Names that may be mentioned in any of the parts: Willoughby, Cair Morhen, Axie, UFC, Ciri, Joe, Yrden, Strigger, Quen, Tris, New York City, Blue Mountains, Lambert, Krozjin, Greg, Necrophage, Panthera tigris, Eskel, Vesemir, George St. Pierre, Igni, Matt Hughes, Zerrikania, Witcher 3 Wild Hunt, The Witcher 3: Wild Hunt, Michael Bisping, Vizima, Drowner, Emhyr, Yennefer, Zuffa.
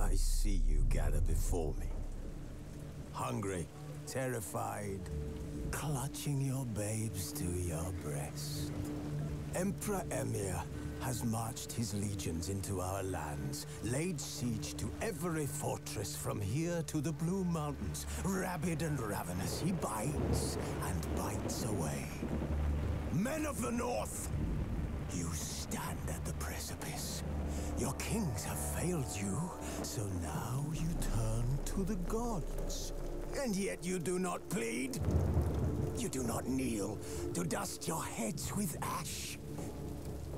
I see you gather before me. Hungry, terrified, clutching your babes to your breast. Emperor Emhyr has marched his legions into our lands, laid siege to every fortress from here to the Blue Mountains. Rabid and ravenous, he bites and bites away. Men of the North! You stand at the precipice. Your kings have failed you, so now you turn to the gods. And yet you do not plead. You do not kneel to dust your heads with ash.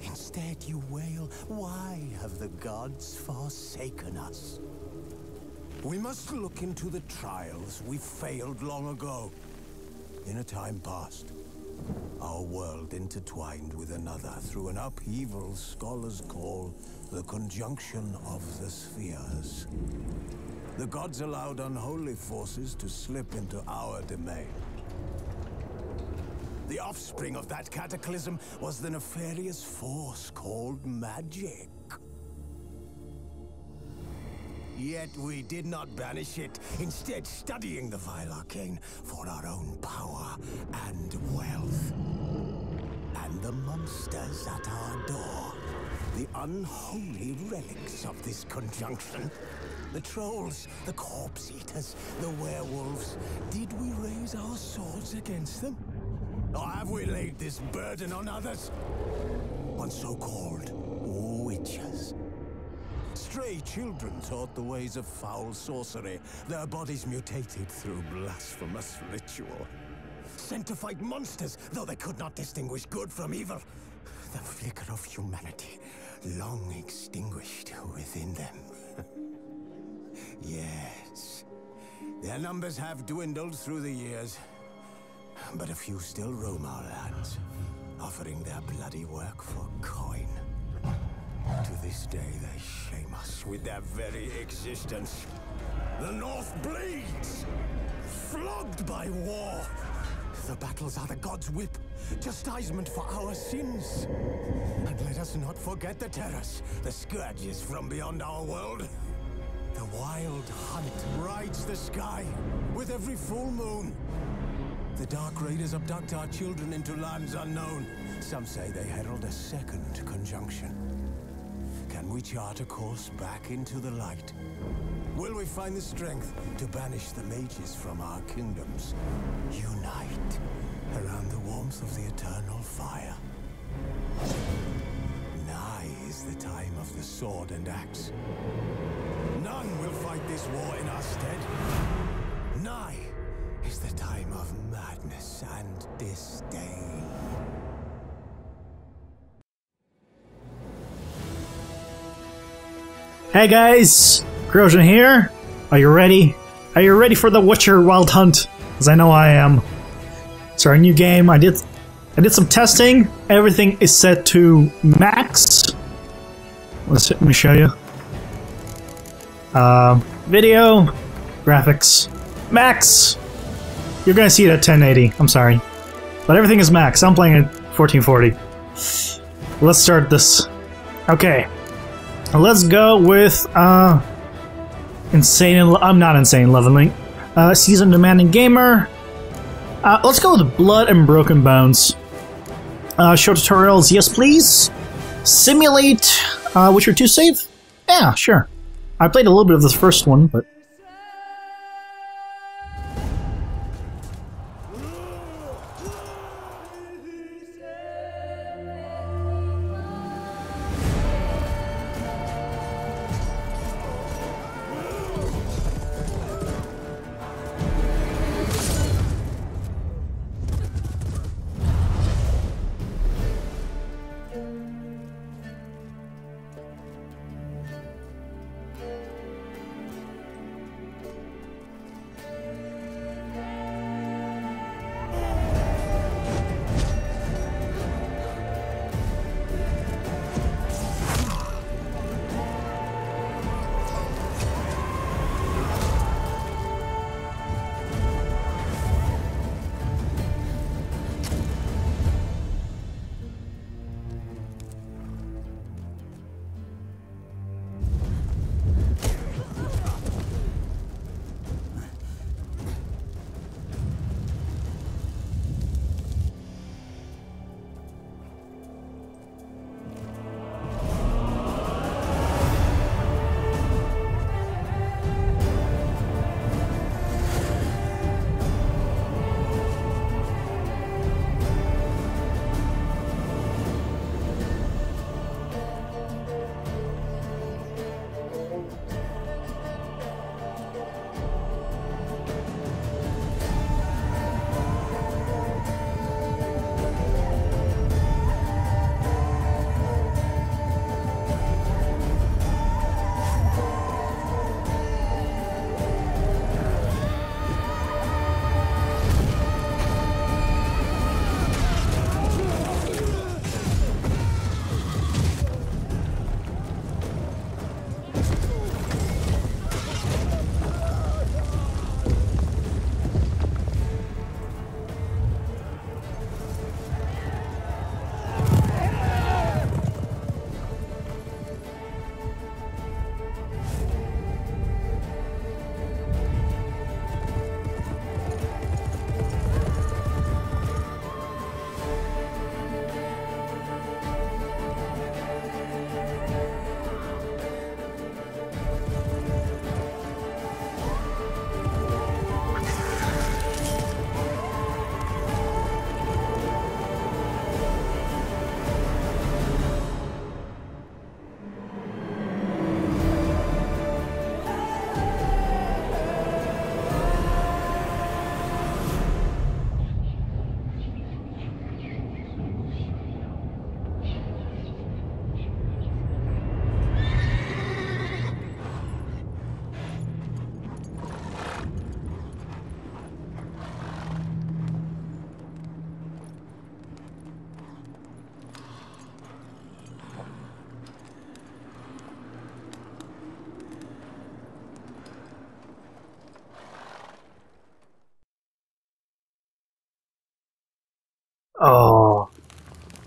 Instead you wail, why have the gods forsaken us? We must look into the trials we failed long ago. In a time past, our world intertwined with another through an upheaval scholars call the conjunction of the spheres. The gods allowed unholy forces to slip into our domain. The offspring of that cataclysm was the nefarious force called magic. Yet we did not banish it, instead studying the vile arcane for our own power and wealth. And the monsters at our door, the unholy relics of this conjunction. The trolls, the corpse-eaters, the werewolves. Did we raise our swords against them? Or have we laid this burden on others? On so-called witches. Stray children taught the ways of foul sorcery, their bodies mutated through blasphemous ritual. Sent to fight monsters, though they could not distinguish good from evil. The flicker of humanity, long extinguished within them. Yes, their numbers have dwindled through the years. But a few still roam our lands, offering their bloody work for coin. To this day, they shame us with their very existence. The North bleeds, flogged by war. The battles are the gods' whip, chastisement for our sins. And let us not forget the terrors, the scourges from beyond our world. The Wild Hunt rides the sky with every full moon. The Dark Raiders abduct our children into lands unknown. Some say they herald a second conjunction. Can we chart a course back into the light? Will we find the strength to banish the mages from our kingdoms? Unite around the warmth of the eternal fire. Nigh is the time of the sword and axe. None will fight this war in our stead. Nigh is the time of madness and disdain. Hey guys, Krozjin here. Are you ready? Are you ready for the Witcher Wild Hunt? Because I know I am. It's our new game. I did some testing. Everything is set to max. Let me show you. Video, graphics, max. You're gonna see it at 1080, I'm sorry. But everything is max, I'm playing at 1440. Let's start this. Okay. Let's go with, Insane Leveling. Season Demanding Gamer. Let's go with Blood and Broken Bones. Show tutorials, yes please. Simulate, Witcher 2 save? Yeah, sure. I played a little bit of the first one, but...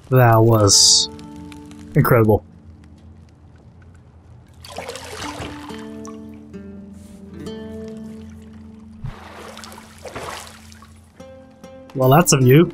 That was incredible. Well, that's of you.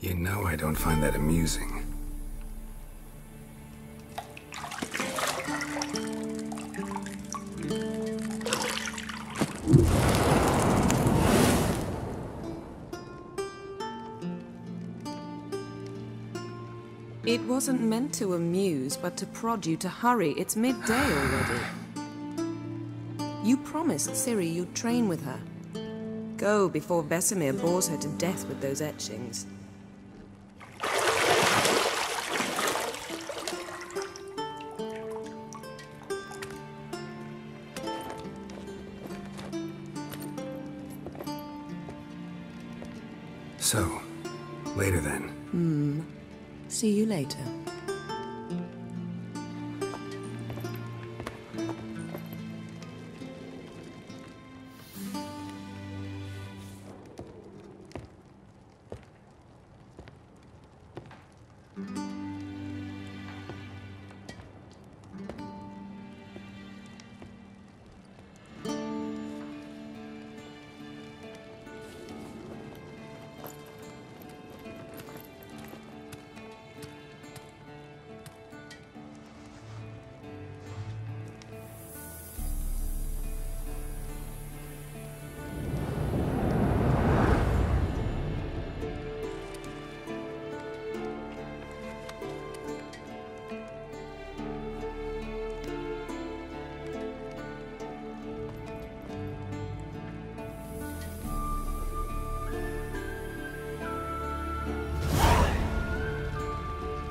You know I don't find that amusing. It wasn't meant to amuse, but to prod you to hurry. It's midday already. You promised Ciri you'd train with her. Go before Vesemir bores her to death with those etchings. So, later then. See you later.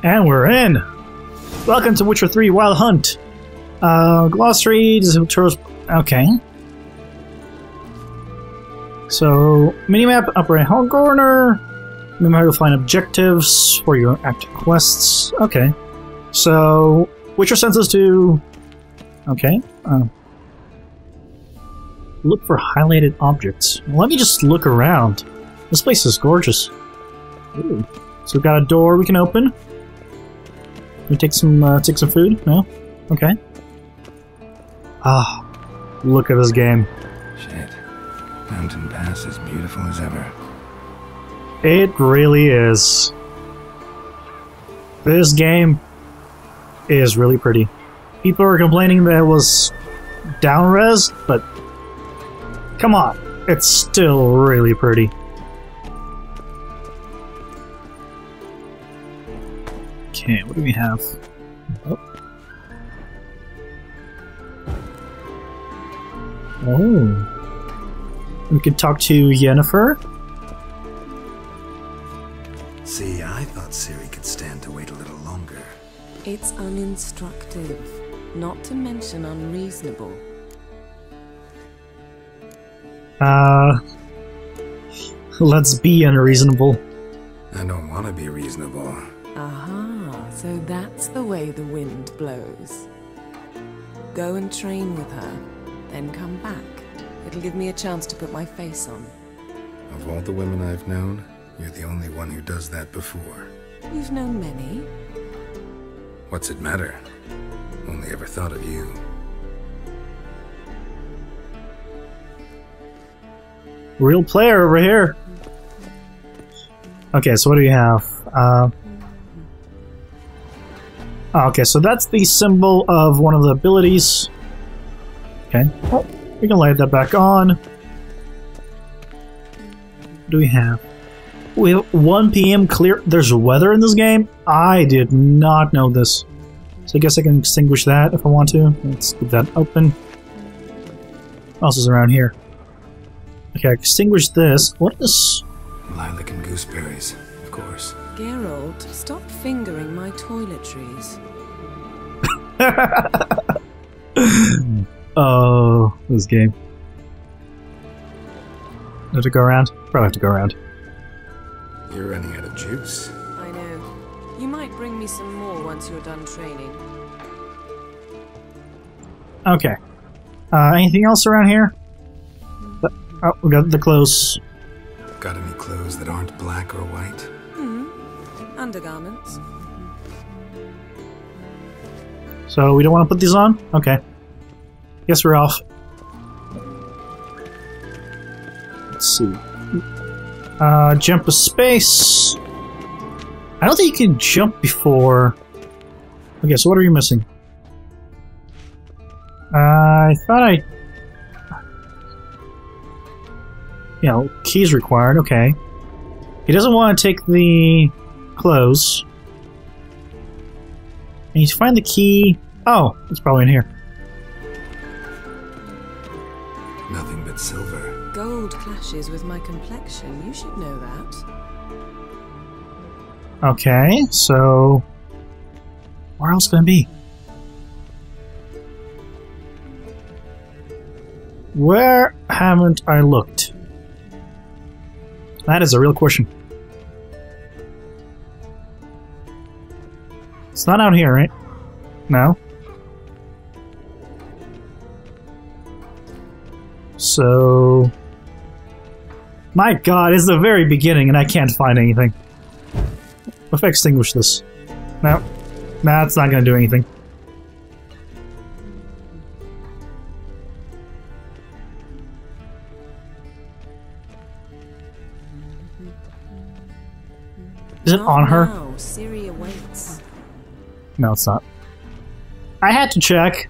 And we're in! Welcome to Witcher 3 Wild Hunt! Glossary, okay. So, minimap, upper right hand corner. Minimap, you'll find objectives for your active quests. Okay. So, Witcher sends us to. Okay. Look for highlighted objects. Let me just look around. This place is gorgeous. Ooh. So, we've got a door we can open. We take some food? No? Okay. Ah, look at this game. Shit. Mountain Pass is beautiful as ever. It really is. This game is really pretty. People are complaining that it was down-res, but come on, it's still really pretty. Okay, what do we have? Oh. Oh. We could talk to Yennefer. See, I thought Ciri could stand to wait a little longer. It's uninstructive, not to mention unreasonable. Let's be unreasonable. I don't want to be reasonable. Aha, so that's the way the wind blows. Go and train with her, then come back. It'll give me a chance to put my face on. Of all the women I've known, you're the only one who does that before. You've known many. What's it matter? Only ever thought of you. Real player over here. Okay, so what do we have? Okay, so that's the symbol of one of the abilities. Okay, oh, we can light that back on. What do we have? We have 1 p.m. clear. There's weather in this game? I did not know this. So I guess I can extinguish that if I want to. Let's keep that open. What else is around here? Okay, I extinguish this. What is... Lilac and gooseberries, of course. Geralt, stop fingering my toiletries. Oh, this game. Do I have to go around? Probably have to go around. You're running out of juice. I know. You might bring me some more once you're done training. Okay. Anything else around here? Oh, we got the clothes. Got any clothes that aren't black or white? Mm-hmm. Undergarments. So we don't want to put these on? Okay. Guess we're off. Let's see. Jump with space. I don't think you can jump before. Okay, so what are you missing? I thought I. You know, keys required. Okay. He doesn't want to take the clothes. I need to find the key. Oh, it's probably in here. Nothing but silver. Gold clashes with my complexion. You should know that. Okay, so where else can it be? Where haven't I looked? That is a real question. It's not out here, right? No. So... My god, it's the very beginning and I can't find anything. If I extinguish this. No. Nah, it's not gonna do anything. Is it on her? No, Ciri awaits. No, it's not. I had to check.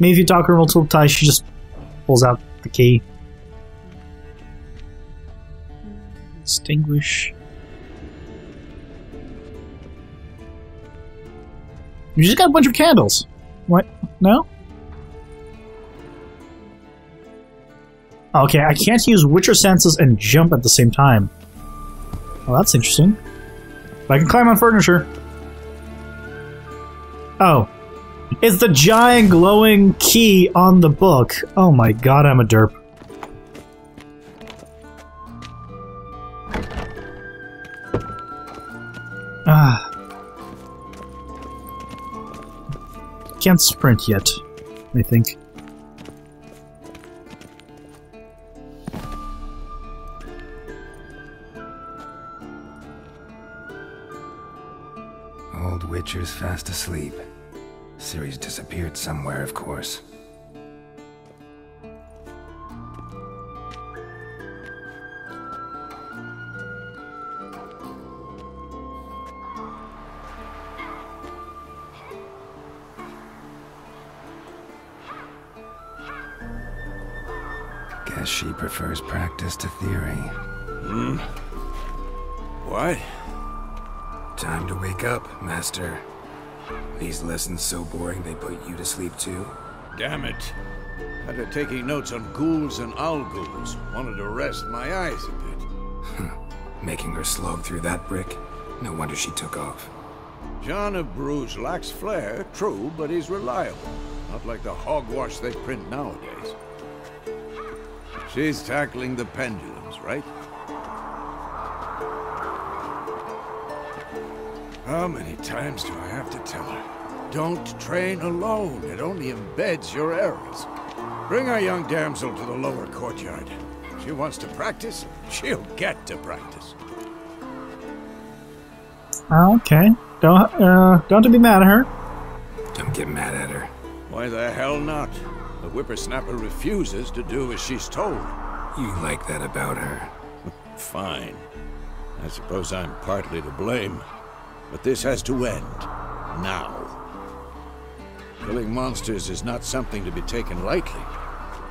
Maybe if you talk her multiple times, she just pulls out the key. Extinguish. You just got a bunch of candles. What? No? Okay, I can't use Witcher senses and jump at the same time. Well, that's interesting. I can climb on furniture. Oh. It's the giant glowing key on the book. Oh my god, I'm a derp. Ah. Can't sprint yet, I think. Witcher's fast asleep. Ciri's disappeared somewhere, of course. Guess she prefers practice to theory. Hmm? What? Time to wake up, Master. These lessons so boring they put you to sleep too? Damn it. After taking notes on ghouls and owl ghouls, wanted to rest my eyes a bit. Making her slog through that brick? No wonder she took off. John of Bruges lacks flair, true, but he's reliable. Not like the hogwash they print nowadays. She's tackling the pendulums, right? How many times do I have to tell her? Don't train alone. It only embeds your errors. Bring our young damsel to the lower courtyard. If she wants to practice, she'll get to practice. Okay. Don't be mad at her. Don't get mad at her. Why the hell not? The whippersnapper refuses to do as she's told. You like that about her. Fine. I suppose I'm partly to blame. But this has to end. Now. Killing monsters is not something to be taken lightly.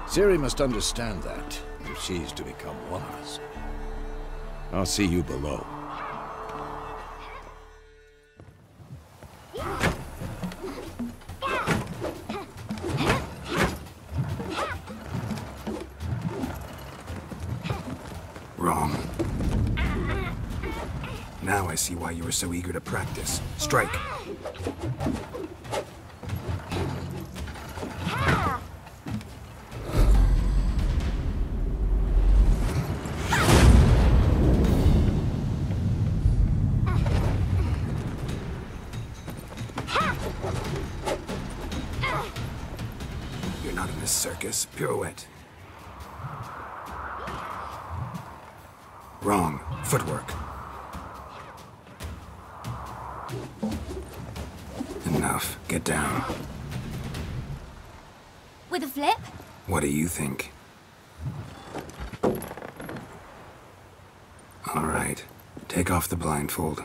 Ciri must understand that, if she's to become one of us. I'll see you below. I see why you were so eager to practice. Strike. circus pirouette. Wrong. Footwork. Enough. Get down. With a flip? What do you think? All right. Take off the blindfold.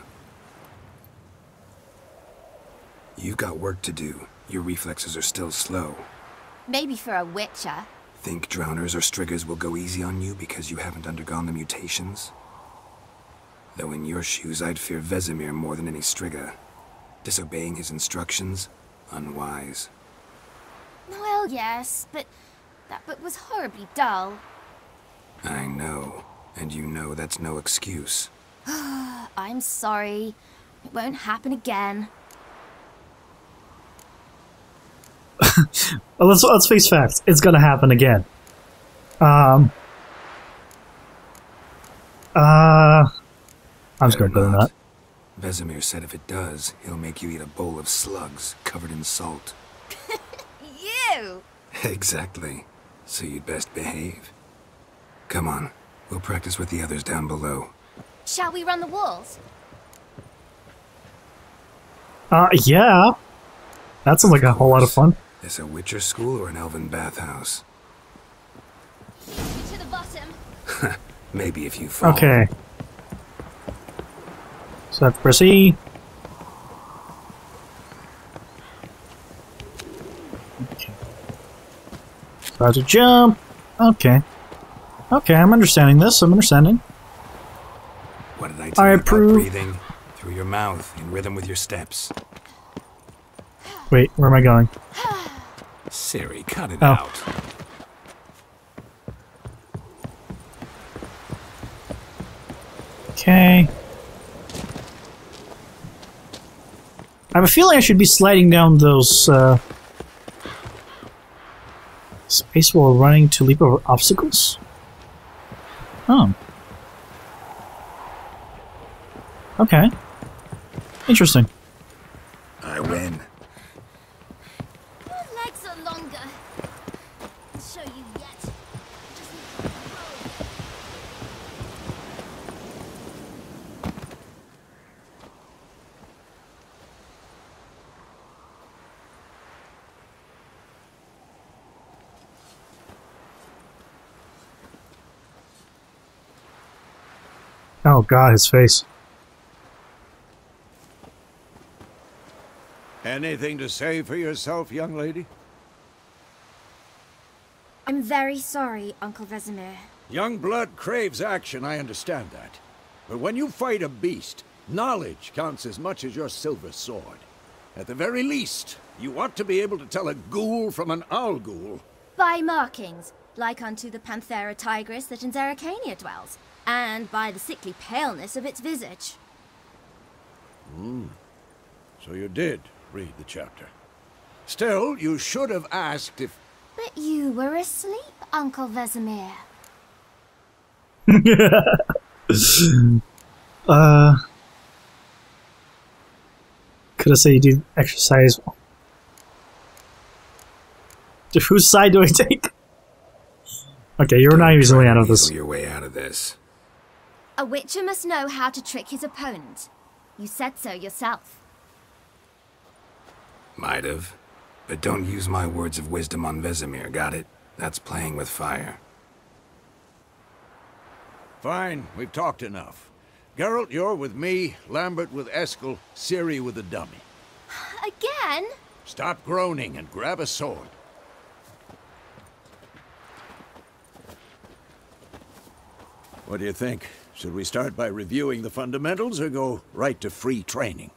You've got work to do. Your reflexes are still slow. Maybe for a Witcher. Think drowners or striggers will go easy on you because you haven't undergone the mutations? Though in your shoes, I'd fear Vesemir more than any strigger. Disobeying his instructions? Unwise. Well, yes, but that book was horribly dull. I know. And you know that's no excuse. I'm sorry. It won't happen again. Well, let's face facts. It's gonna happen again. I'm scared of that. Vesemir said if it does, he'll make you eat a bowl of slugs covered in salt. You! Exactly. So you'd best behave. Come on. We'll practice with the others down below. Shall we run the walls? Yeah. That sounds like a whole lot of fun. Is a Witcher school or an elven bathhouse? To the bottom. Maybe if you fall. Okay. So I have to press E. Okay. So I have to jump. Okay. Okay, I'm understanding this. I'm understanding. What did I tell you about breathing through your mouth in rhythm with your steps? Wait, where am I going? Ciri, cut it out. Okay. I have a feeling I should be sliding down those space while running to leap over obstacles. Oh. Okay. Interesting. I win. Your legs are longer. I'll show you yet. Just need to roll. Oh God, his face. Anything to say for yourself, young lady? I'm very sorry, Uncle Vesemir. Young blood craves action, I understand that. But when you fight a beast, knowledge counts as much as your silver sword. At the very least, you ought to be able to tell a ghoul from an owl ghoul. By markings, like unto the Panthera tigris that in Zerrikania dwells, and by the sickly paleness of its visage. Hmm. So you did read the chapter. Still, you should have asked if... But you were asleep, Uncle Vesemir. Could I say you did exercise? Whose side do I take? Okay, you're not easily out of this. Your way out of this. A Witcher must know how to trick his opponent. You said so yourself. Might have. But don't use my words of wisdom on Vesemir, got it? That's playing with fire. Fine, we've talked enough. Geralt, you're with me, Lambert with Eskel, Ciri with the dummy. Again? Stop groaning and grab a sword. What do you think? Should we start by reviewing the fundamentals or go right to free training?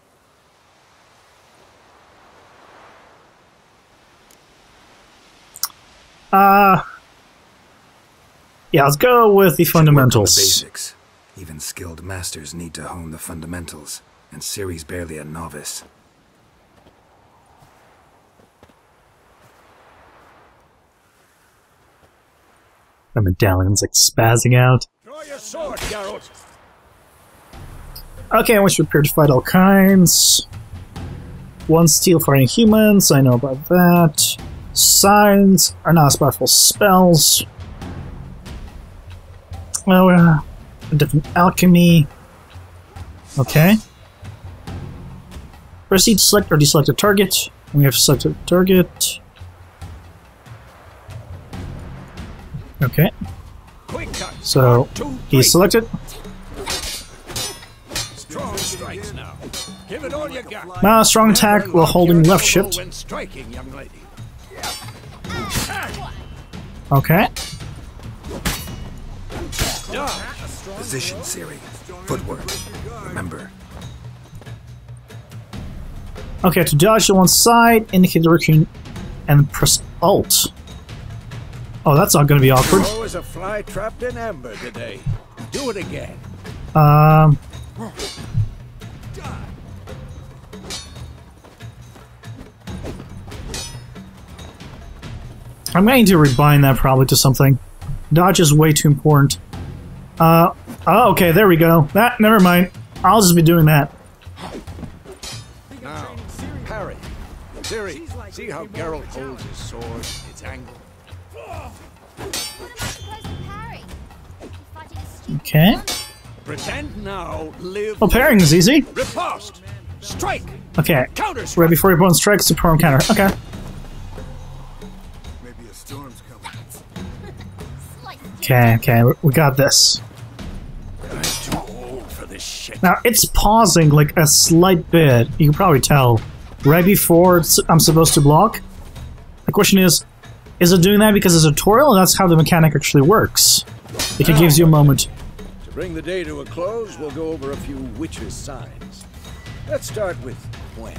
Yeah, let's go with the fundamentals. The basics. Even skilled masters need to hone the fundamentals, and Ciri's barely a novice. My medallion's like spazzing out. Draw your sword, Geralt. Okay, I was prepared to fight all kinds. One steel for any humans, I know about that. Signs are not as powerful as spells. Well, different alchemy. Okay. Proceed to select or deselect a target. We have selected a target. Okay. So he selected. Strong strikes now. Give it all you got. Now strong attack while holding left shift. Okay. Position, Ciri. Footwork. Remember. Okay, to dodge to one side, indicate direction, and press Alt. Oh, that's not going to be awkward. Is a fly trapped in amber today. Do it again. I'm going to rebind that probably to something. Dodge is way too important. Oh, okay, there we go. That, never mind. I'll just be doing that. Now, parry. Ciri, see how Geralt holds his sword, its angle. Okay. Pretend now, live. Well, parrying is easy. Riposte. Strike. Okay. Counter strike. Right before your opponent strikes, the prone counter. Okay. Maybe a storm's coming. Okay, okay, we got this. I'm too old for this shit. Now it's pausing like a slight bit. You can probably tell. Right before I'm supposed to block. The question is it doing that because it's a tutorial? That's how the mechanic actually works. It gives you a moment. To bring the day to a close, we'll go over a few witches' signs. Let's start with Quen.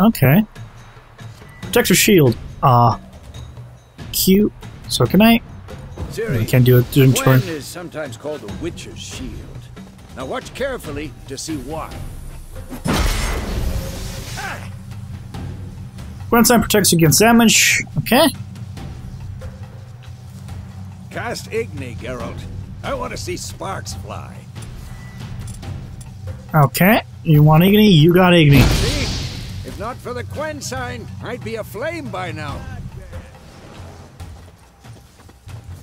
Okay. Protect your shield. Q. So can I? Ciri, I can't do it during turn. Quen is sometimes called the witcher's shield. Now watch carefully to see why. Quen sign protects against damage. Okay. Cast Igni, Geralt. I want to see sparks fly. Okay. You want Igni? You got Igni. See? If not for the Quen sign, I'd be aflame by now.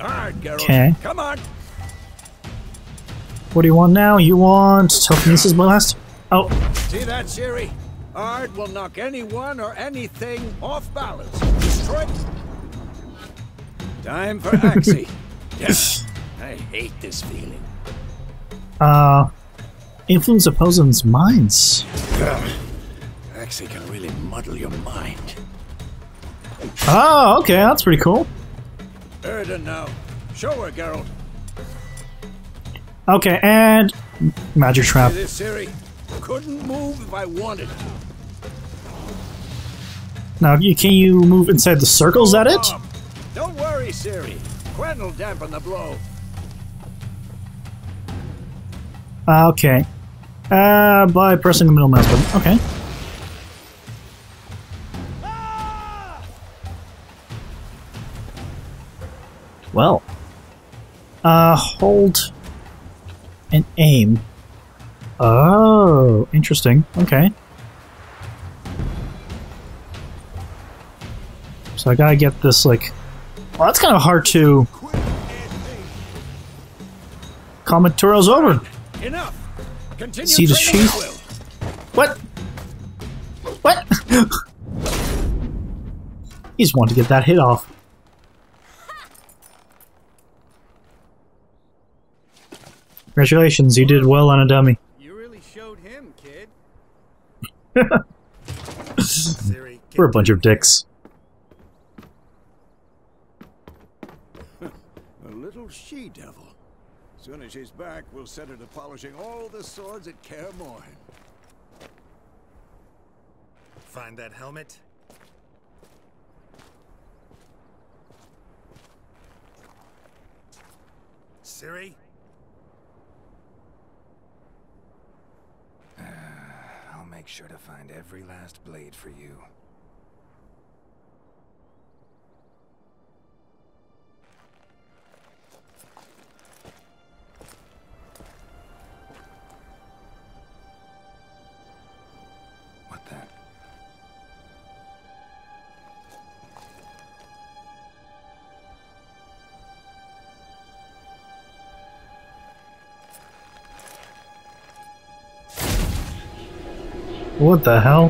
Aard, Geralt. Okay. Come on. What do you want now? You want telekinesis blast? Oh. See that, Ciri? Aard will knock anyone or anything off balance. Destroy. Time for Axie. Yes, I hate this feeling. Influence opponents' minds. Axie can really muddle your mind. Oh, okay, that's pretty cool. Yrden now. Show her, Geralt. Okay, and magic trap. This Ciri couldn't move if I wanted to. Now, can you move inside the circle? Is that it? Don't worry, Ciri. Quen will dampen the blow. Okay. By pressing the middle mouse button. Okay. Ah! Well. Hold and aim. Oh, interesting. Okay. So I gotta get this, like... Well, that's kind of hard to... Comet Turo's over! Enough. See the sheath? What? What? He just wanted to get that hit off. Congratulations, you did well on a dummy. You really showed him, kid. We're a bunch of dicks. She-devil. Soon as she's back, we'll set her to polishing all the swords at Cair Morhen. Find that helmet. Ciri? I'll make sure to find every last blade for you. What the hell?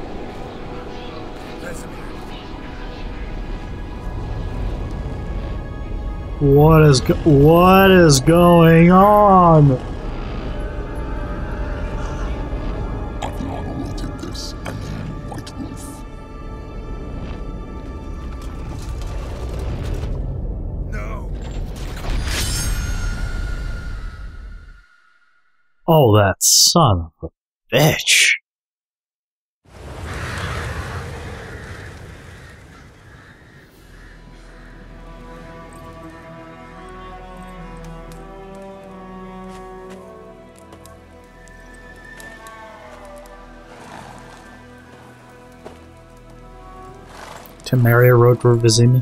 What is going on? Agnano did this, and he, White Wolf. No. Oh, that son of a bitch. Maria rode for Vizima.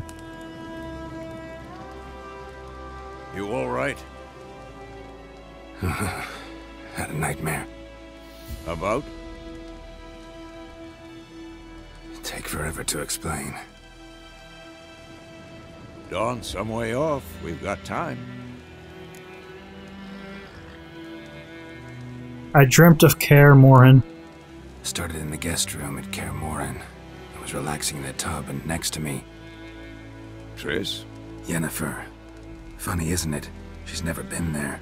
You all right? Had a nightmare. About? It'd take forever to explain. Dawn, some way off. We've got time. I dreamt of Cair Morhen. Started in the guest room at Cair Morhen. Was relaxing in the tub, and next to me... Tris? Yennefer. Funny, isn't it? She's never been there.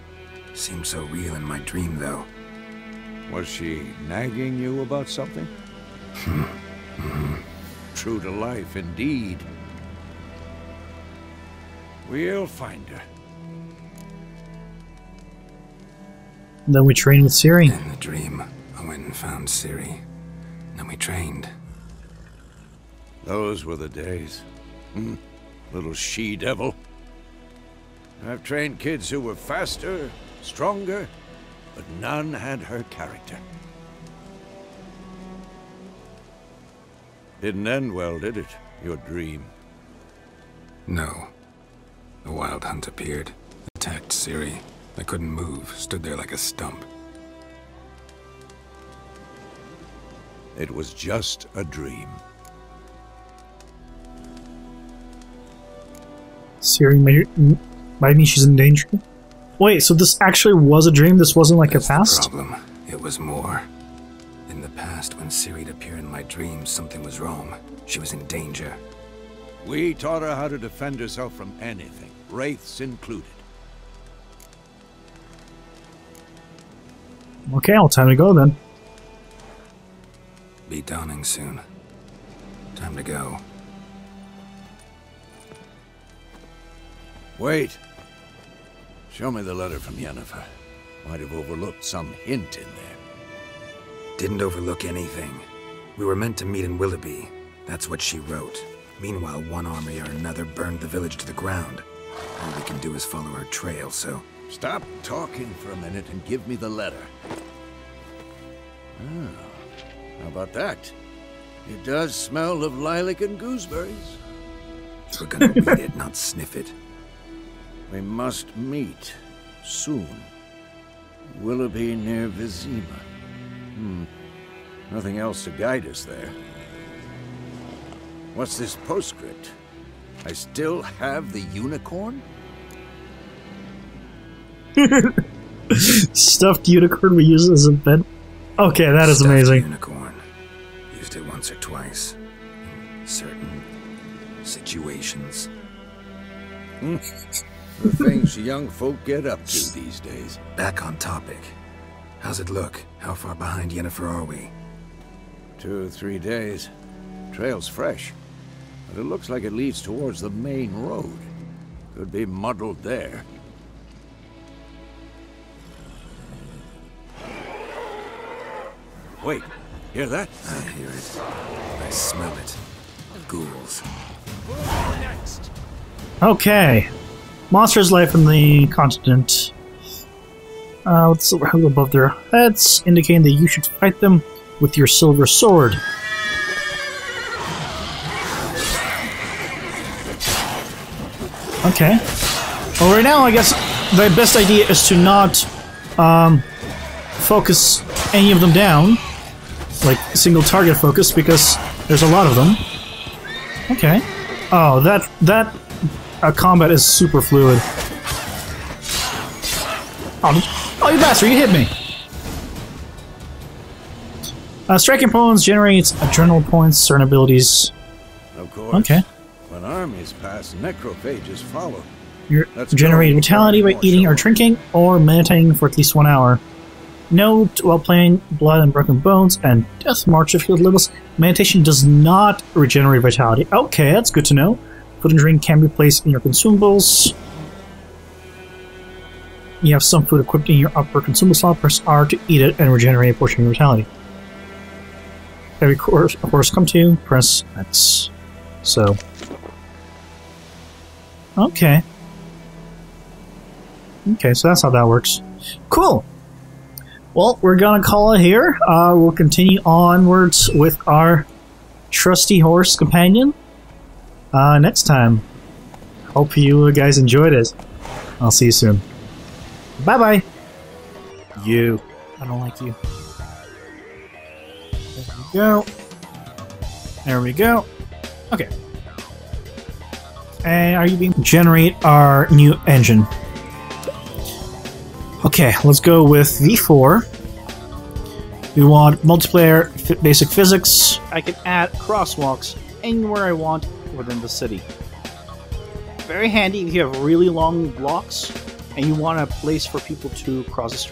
Seemed so real in my dream, though. Was she nagging you about something? True to life, indeed. We'll find her. Then we trained with Ciri. In the dream, I went and found Ciri. Then we trained. Those were the days. Little she-devil. I've trained kids who were faster, stronger, but none had her character. Didn't end well, did it? Your dream? No. The Wild Hunt appeared, attacked Ciri. I couldn't move, stood there like a stump. It was just a dream. Ciri, maybe she's in danger. Wait, so this actually was a dream? This wasn't like a past? The problem. It was more. In the past, when Ciri'd appear in my dreams, something was wrong. She was in danger. We taught her how to defend herself from anything, wraiths included. Okay, well, time to go then. Be dawning soon. Time to go. Wait. Show me the letter from Yennefer. Might have overlooked some hint in there. Didn't overlook anything. We were meant to meet in Willoughby. That's what she wrote. Meanwhile, one army or another burned the village to the ground. All we can do is follow her trail, so... Stop talking for a minute and give me the letter. Oh, how about that? It does smell of lilac and gooseberries. We're gonna read it, not sniff it. We must meet soon. Willoughby near Vizima. Nothing else to guide us there. What's this postscript? I still have the unicorn? Stuffed unicorn we use as a bed? Okay, that is amazing. Unicorn. Used it once or twice. In certain situations. The things young folk get up to these days. Back on topic. How's it look? How far behind Yennefer are we? 2 or 3 days. Trail's fresh. But it looks like it leads towards the main road. Could be muddled there. Wait. Hear that? I hear it. I smell it. Ghouls. Next. Okay. Monsters life in the continent. With silver held above their heads, indicating that you should fight them with your silver sword. Okay. Well, right now, I guess the best idea is to not focus any of them down, like single target focus, because there's a lot of them. Okay. Oh, that. Combat is super fluid. Oh, you bastard, you hit me! Striking points generates adrenal points, certain abilities. Of course. Okay. When armies pass, necrophages follow. You generate vitality by eating or drinking, or meditating for at least 1 hour. Note, while playing Blood and Broken Bones and Death March of Healed Levels, meditation does not regenerate vitality. Okay, that's good to know. Food and drink can be placed in your consumables. You have some food equipped in your upper consumable slot. Press R to eat it and regenerate a portion of your vitality. Every course, of course, come to you. Press X. So. Okay. Okay, so that's how that works. Cool! Well, we're gonna call it here. We'll continue onwards with our trusty horse companion next time. Hope you guys enjoyed it. I'll see you soon. Bye-bye! You. I don't like you. There we go. There we go. Okay. And are you being... Generate our new engine. Okay, let's go with V4. We want multiplayer, basic physics. I can add crosswalks anywhere I want within the city. Very handy if you have really long blocks and you want a place for people to cross the street.